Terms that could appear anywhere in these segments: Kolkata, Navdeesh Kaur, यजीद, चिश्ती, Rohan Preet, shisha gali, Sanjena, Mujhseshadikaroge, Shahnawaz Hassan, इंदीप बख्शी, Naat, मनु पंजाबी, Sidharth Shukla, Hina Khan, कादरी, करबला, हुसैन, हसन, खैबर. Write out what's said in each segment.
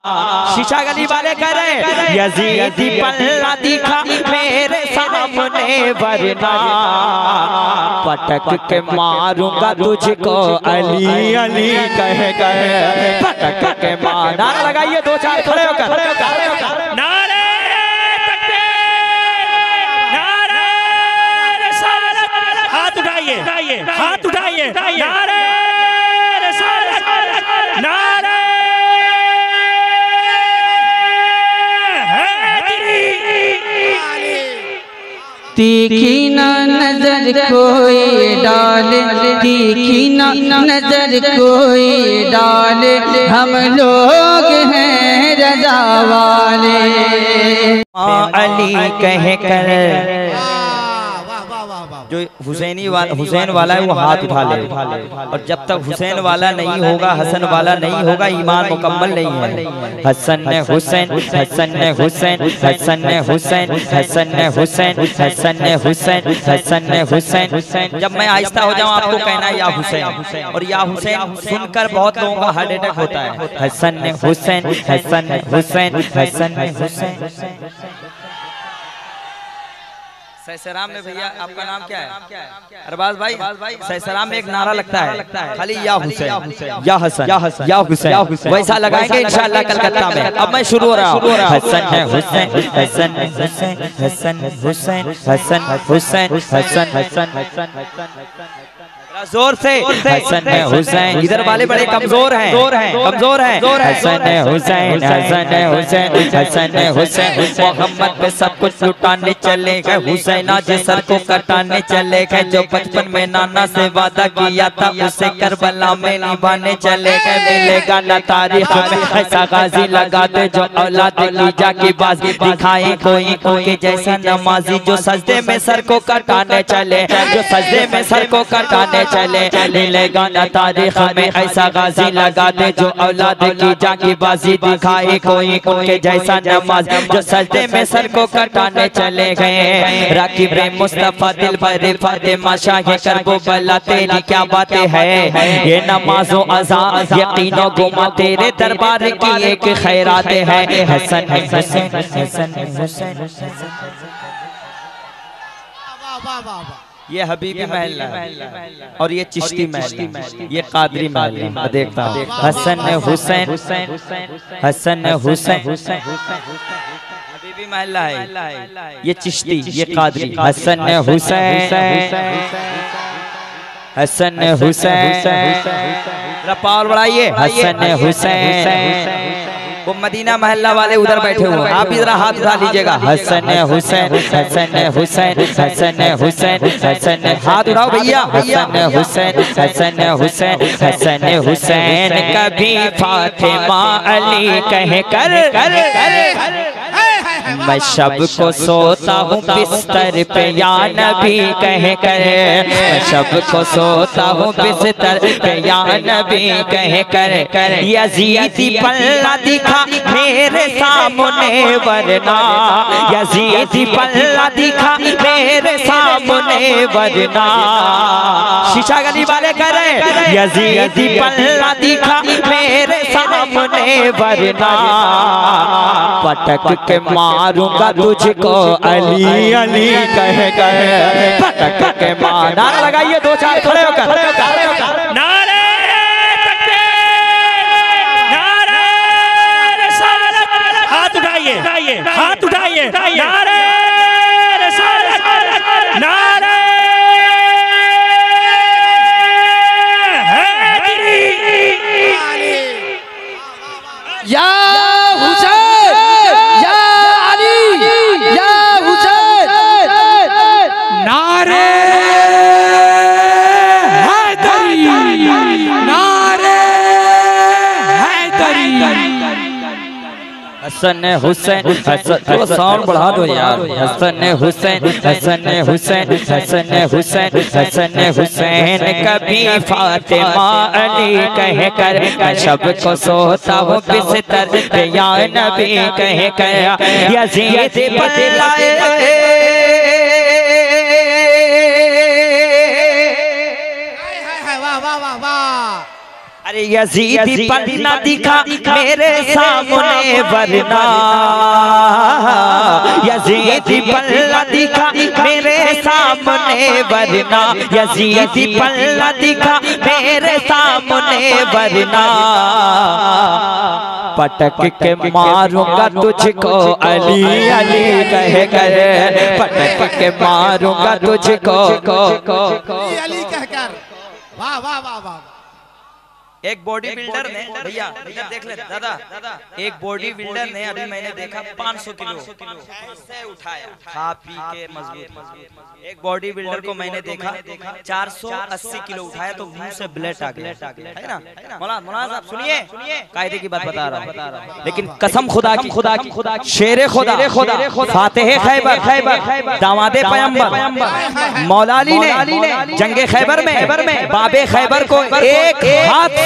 शीशा गली वाले कह रहे यजीदी पल्ला दिखा मेरे सामने वरना पटक के मारूंगा तुझको अली अली कह कहे पटक के मार। नारा लगाइए दो चार खड़े होकर नारे नारे हाथ उठाइए हाथ उठाइए नारे नारे तीखी ना नजर कोई डाल तीखी ना नजर कोई डाल हम लोग हैं रजा वाले अली कह कर। जो हुसैनी वाला हुसैन वाला है वो हाथ उठा ले और जब तक हुसैन वाला नहीं होगा हसन वाला नहीं होगा ईमान मुकम्मल नहीं है। हसन ने हुसैन हसन ने हुसैन हसन ने हुसैन हसन ने हुसैन हसन ने हुसैन हसन ने हुसैन हुसैन। जब मैं आहिस्ता हो जाऊं आपको कहना या हुसैन और या हुसैन सुनकर बहुत लोगों का हार्ट अटैक होता है। हसन ने हुसैन हसन ने हुसैन हसन ने हुसैन। सैसराम में भैया आपका नाम क्या है? अरबाज भाई सैसराम में एक नारा लगता है खाली या हुसैन या हसन या हुसैन वैसा लगाएंगे इंशाल्लाह कलकत्ता में। अब मैं शुरू हो रहा हूँ हसन है हुसैन हसन हुसैन हसन हुसैन हसन हुसैन हसन हसन हसन जोर से हसन है हुसैन। इधर वाले बड़े कमजोर हैं कमजोर हैं। हसन है हुसैन हसन है हुसैन हसन है हुसैन। मोहम्मद पे सब कुछ लुटाने चले गए हुसैन जे सर को कटाने चले गए। जो बचपन में नाना से वादा किया था उसे करबला में निभाने चले गए। मिलेगा न तारीख में ऐसा गाजी लगा दे जो औलाद लीजा की बाजी दिखाए कोई कोई जैसा नमाजी। जो सजदे में सर को कटाने चले जो सजदे में सर को कटाने चले। मिलेगा न तारीख में ऐसा गाजी लगा दे जो औलाद लीजा की बाजी दिखाए कोई कोई जैसा नमाजी। जो सजदे में सर को कटाने चले गए राकिब रे मुस्तफा दिल बरे फातिमा शाह करबो बला तेरी क्या बातें है। ये नमाजों अज़ान यकीनों गुमा तेरे दरबार की एक खैरात है। हसन हसन हसन हसन हसन। ये हबीबी महल है और ये चिश्ती महल ये कादरी महल मैं देखता हूँ। हसन हुसैन हसन हुसैन हबीबी महल है ये चिश्ती ये कादरी। हसन हुसैन हसन हुसैन रपाल बढ़ाइए। हसन हुसैन वो मदीना मोहल्ला वाले उधर बैठे हुए हैं आप इधर हाथ उठा लीजिएगा। हसन हुसैन हसन हुसैन हसन हुसैन हसन हाथ उठाओ भैया। हसन हुसैन हसन हुसैन हसन हुसैन। कभी फातिमा अली कह कर मैं शब को सोता हूँ बिस्तर पे या नबी कह कर। मैं शब को सोता हूँ बिस्तर पे या नबी कह कर। यजीदी पल्ला दिखा मेरे सामने वरना यजीदी पल्ला दिखा मेरे सामने वरना। शीशा गली वाले कह रहे यजीदी पल्ला दिखा मेरे सामने वरना पटक के मारूंगा तुझको अली अली कह कहे पटक के मार। नारा लगाइए दो चार खड़े होकर नारे नारे हाथ उठाइए हाथ उठाइए नारे नारे या हसन हुसैन हसन। साउंड बढ़ा दो यार। हसन हुसैन हसन हुसैन हसन हुसैन हसन हुसैन। कभी फातिमा अली कह कर मैं शब को सोता हूँ बिस्तर पे या नबी कह कर। यजीद बदलाए अरे यजीदी पर ना दिखा मेरे सामने वरना, यजीदी पर ना दिखा मेरे सामने वरना, यजीदी पर ना दिखा मेरे सामने वरना, पटक के मारूंगा तुझको अली अली कह कर, पटक के मारूंगा तुझको अली कह कर। वाह वाह वाह वाह। एक बॉडी बिल्डर ने भैया देख ले दादा, एक बॉडी बिल्डर ने अभी मैंने देखा 500 किलो ऐसे उठाया खा पी के मजबूत। एक बॉडी बिल्डर को मैंने देखा 480 किलो उठाया तो मुंह से ब्लड आ गया, है ना मौलाना साहब? सुनिए कायदे की बात बता रहा हूँ, लेकिन कसम खुदा की शेरे खुदा फातेह खैबर दामादे पैगंबर मौला अली ने जंगे खैबर में बाबे खैबर को एक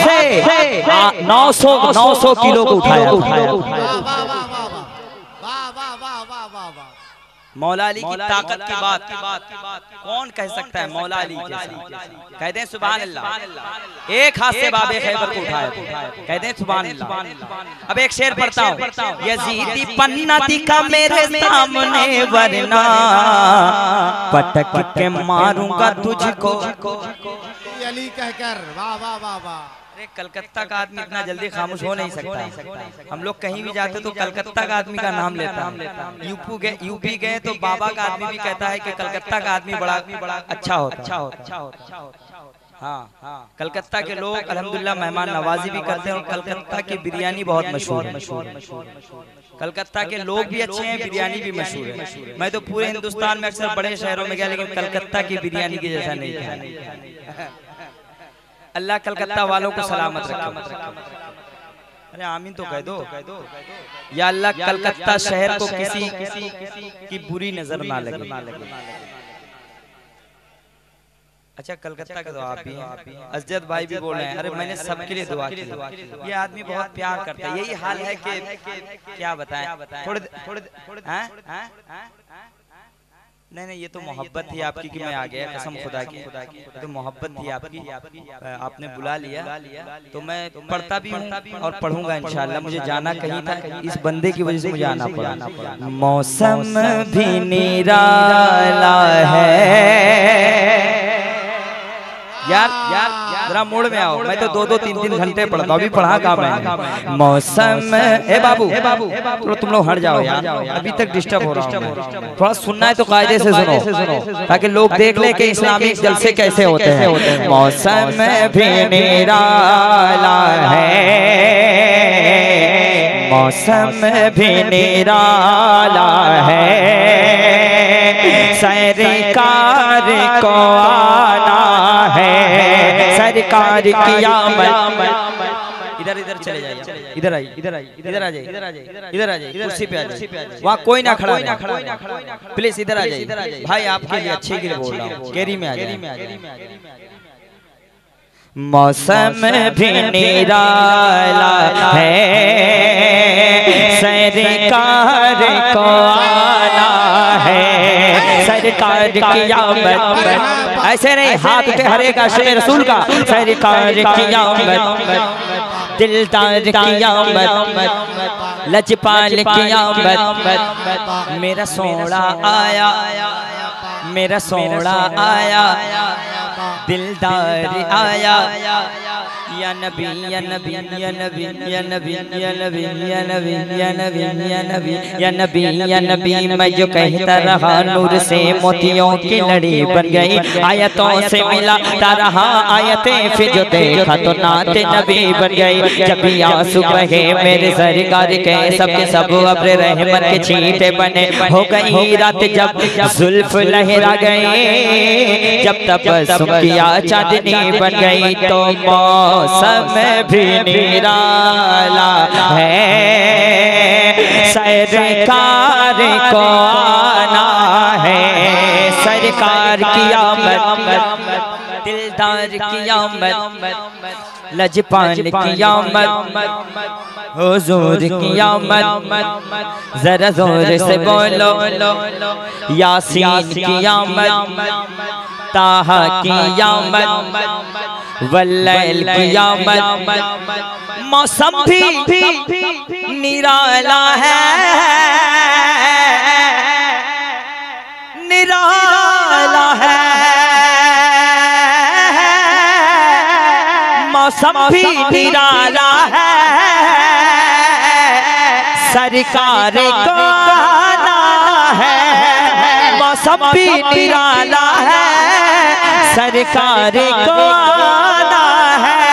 हाथ 900 किलो को उठाया। मौला अली की ताकत की बात कौन कह सकता है? मौला अली कहते हैं सुभान अल्लाह, एक हाथ से बाबे खैबर को उठाया, कहते हैं सुभान अल्लाह। अब एक शेर पढ़ता हूँ, यजीदी पन्ना दिखा मेरे सामने वरना, पटक के मारूंगा तुझको अली कहकर। वाह वाह वाह वाह। अरे कलकत्ता का आदमी इतना जल्दी खामोश हो नहीं सकता। हम लोग कहीं भी जाते तो कलकत्ता का आदमी का नाम लेता है। यूपी गए तो बाबा का आदमी भी कहता है कि कलकत्ता का आदमी बड़ा अच्छा होता। हाँ, कलकत्ता के लोग अल्हम्दुलिल्लाह मेहमान नवाजी भी करते हैं और कलकत्ता की बिरयानी बहुत मशहूर है। कलकत्ता के लोग भी अच्छे हैं, बिरयानी भी मशहूर है। मैं तो पूरे हिंदुस्तान में अक्सर बड़े शहरों में गया, लेकिन कलकत्ता की बिरयानी के जैसा नहीं है। अल्लाह कलकत्ता वालों को सलामत रखे। अरे आमीन तो कह दो। या अल्लाह कलकत्ता शहर को किसी की बुरी नजर ना लगे। अच्छा कलकत्ता का तो आप ही हैं, अजद भाई भी बोल रहे हैं। अरे मैंने सबके लिए दुआ की। ये आदमी बहुत प्यार करता है, यही हाल है कि क्या बताएं। थोड़े नहीं, ये तो मोहब्बत थी आपकी कि मैं आ गया, कसम खुदा की। तो मोहब्बत थी आपकी, आपने बुला लिया तो मैं पढ़ता भी हूँ और पढ़ूंगा इंशाल्लाह। मुझे जाना कहीं था, इस बंदे की वजह से मुझे आना पड़ा। मौसम भी निराला है यार जरा मोड़ में आओ। मैं तो दो तीन घंटे पढ़ता हूँ, अभी पढ़ा काम है। मौसम ए बाबू थोड़ा तुम लोग हट जाओ यार, अभी तक डिस्टर्ब हो रहा हूँ। थोड़ा सुनना है तो कायदे से सुनो ताकि लोग देख ले कि इस्लामिक जलसे कैसे होते हैं। मौसम भी निराला है, मौसम भी निराला है, सरकार को सरकार किया इधर चले जाइए, इधर आ जाइए कुर्सी पे आ जाइए। वहाँ कोई ना खड़ा प्लीज, इधर आ जाइए भाई, आपके लिए अच्छे के लिए बोल रहा हूँ, गेरी में आ जाइए। मौसम भी निराला है, सरकार को आना है, सरकार कियामत। ऐसे नहीं हाथ उठे हरे का शेर रसूल का, सरकार कियामत, दिलदार कियामत, लजपाल कियामत। मेरा सोना आया दिलदार आया, या नबी या नबी या नबी या नबी या नबी या नबी या नबी या नबी या नबी या नबी। मैं जो कहता रहा नूर से मोतियों की लड़ी बन गई, आयतों से मिला रहा आयतें फिर जो देखा तो नाते नबी बन गई। जब भी आंसू बहे मेरे सरकार के, सबके सब अपने रहमत के छींटे बने। हो गई रात जब जुल्फ लहरा गए, जब तबस्सुम किया चांदनी बन गई। तो मौसम भी निराला है, सरकार को आना है, सरकार कियामत, दिलदार कियामत, लजपाल कियामत, हुजूर कियामत। जरा जोर से बोलो यासीन कियामत, ताहा कियामत, वल्लैल क़ियामत मौसम भी निराला है, निराला है मौसम भी निराला है। सरकार को आना है मौसम भी निराला है, सरकार को आना है।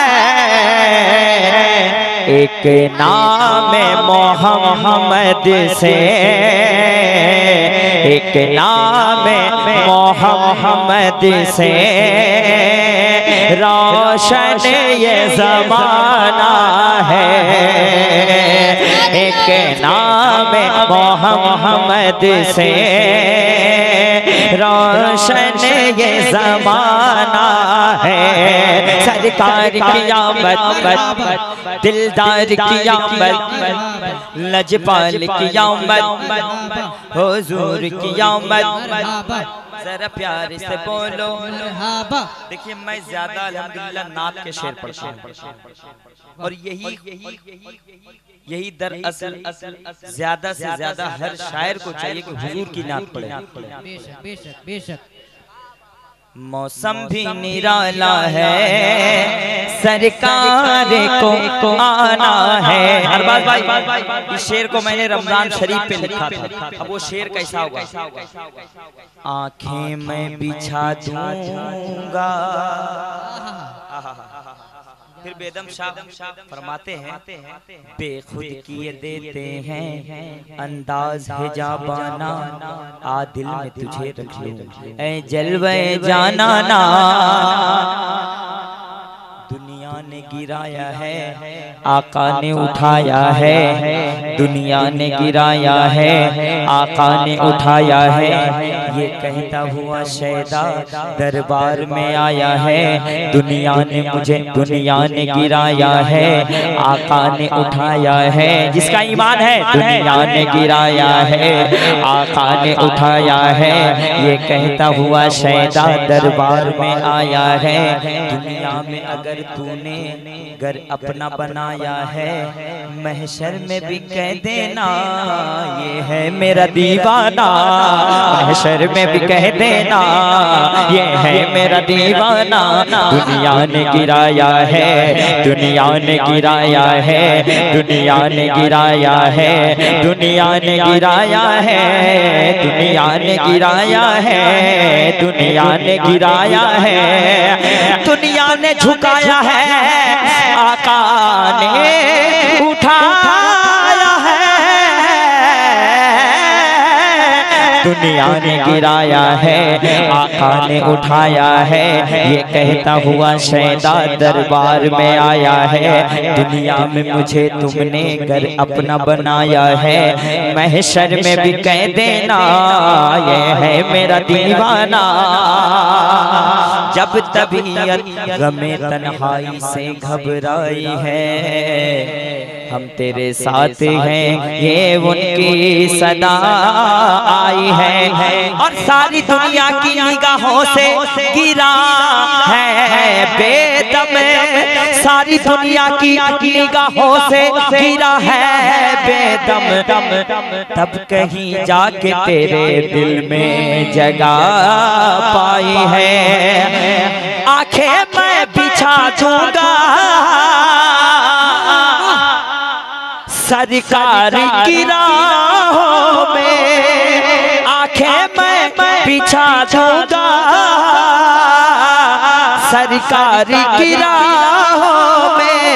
एक नाम मोहम्मद से, एक नाम मोहम्मद से रोशन ये ज़माना है। एक नाम मोहम्मद से रोशन ये ज़माना है। सरकार की आमद, दिलदार की आमद, लजपाल की आमद, हुजूर की आमद। जरा प्यार से बोलो। देखिए मैं ज्यादा अल्हम्दुलिल्लाह नात के शेर पढ़ता हूं और यही दरअसल ज्यादा से ज्यादा हर शायर को चाहिए कि हुजूर की नात पढ़े। बेशक बेशक। मौसम भी निराला है, सरकार को आना है। हर बात भाई, इस शेर को मैंने रमजान शरीफ पे लिखा था। अब वो शेर कैसा होगा? आंखें मैं बिछा दूंगा। फिर बेदम शाह फरमाते हैं, बेखुद किए देते हैं अंदाज हिजाबाना, आदिल में तुझे रखूं ऐ जलवे जाना ना। दुनिया ने गिराया है, आका ने उठाया है। दुनिया ने गिराया है, आका ने उठाया है। ये कहता हुआ शैदा दरबार में आया है। दुनिया ने मुझे, दुनिया ने गिराया है, आका ने उठाया है। जिसका ईमान है, दुनिया ने गिराया है, आका ने उठाया है। ये कहता हुआ शैदा दरबार में आया है। दुनिया में अगर तूने घर अपना बनाया है, महशर में भी कह देना ये है मेरा दीवाना। महशर में भी कह देना ये है मेरा दीवाना। दुनिया ने गिराया है, दुनिया ने गिराया है, दुनिया ने गिराया है, दुनिया ने गिराया है, दुनिया ने गिराया है, दुनिया ने गिराया है। दुनिया ने झुकाया है, आका ने उठाया है। दुनिया ने गिराया है, आका ने उठाया है। ये कहता हुआ शैदा दरबार में आया है। दुनिया में मुझे तुमने घर अपना बनाया है, महशर में भी कह देना ये है मेरा दीवाना। जब तबीयत गमे तन्हाई से घबराई है, हम तेरे साथ हैं ये उनकी सदा आई है। और सारी दुनिया की निगाहों से गिरा है बेदम, सारी दुनिया की निगाहों से गिरा है बेदम। तब कहीं जाके तेरे दिल में जगह पाई है। आंखें मैं बिछा दूंगा, सरकार की राहों में आंखें मैं बिछा दूंगा। सरकार की राहों में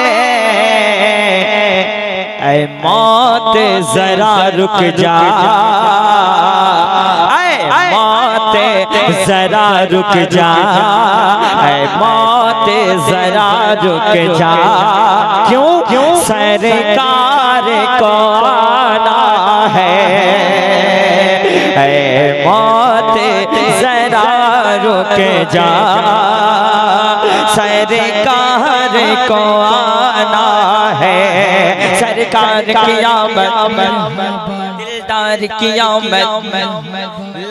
ऐ मौत जरा रुक जा, जरा रुक जा, ऐ मौत जरा रुक जा। क्यों क्यों? सरकार को आना है, ऐ मौत जरा रुक जा। सरकार को आना है, सरकार की आमद, दिलदार की आमद,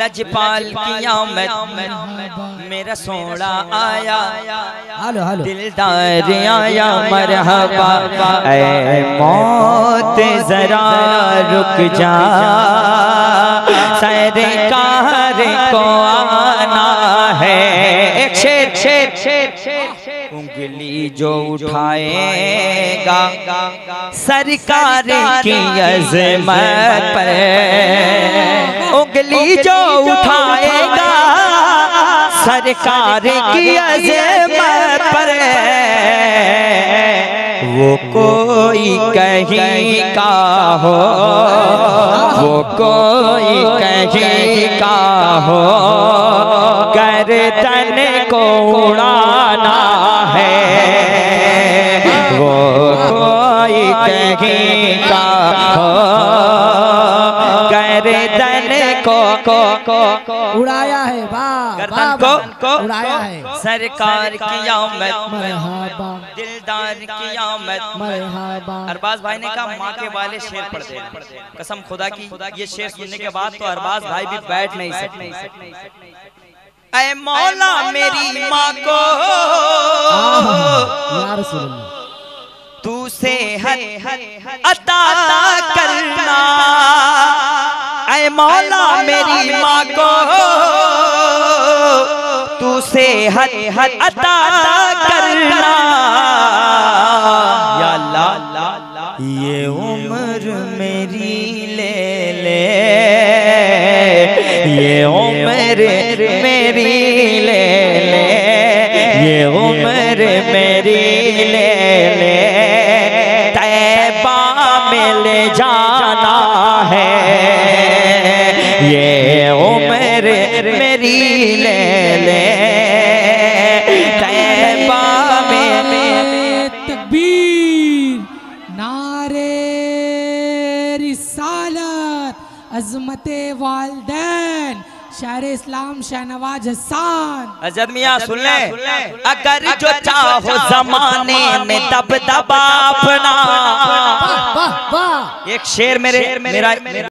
लजपाल की आमद, मेरा सोना आया, दिलदार आया, मरहबा। ऐ मौत जरा रुक जा, सरकार को आना है। उंगली जो उठाएगा सरकार की अज़मत पर, उंगली जो उठाएगा सरकार की अज़मत पर, वो कोई कहीं का हो, वो कोई कहीं का हो, गर्दन को उड़ाना है। वो कोई कहीं का हो, गर्दन को उड़ाया है, गर्दन को उड़ाया है, सरकार की आमद, दिलदार की आमद। अरबाज भाई ने कहा माँ के वाले शेर पढ़ दे, कसम खुदा की ये शेर सुनने के बाद तो अरबाज भाई भी बैठ नहीं सकते। ऐ मौला मेरी माँ को तू सेहत अता करना, ऐ मौला मेरी माँ को तू सेहत अता करना। या अल्लाह ये उम्र मेरी ले ले, ये उम्र मेरी ले ले, ये उम्र मेरी ले ले, तैबा में ले जाना है। ये उम्र मेरी ले ले, तैबा में। तकबीर, नारे रिसालत, अज़मते वालदैन, शायर इस्लाम शाहनवाज हसान। अजद मियाँ सुन ले, अगर जो चाहो जमाने में दब दबा अपना। एक शेर मेरा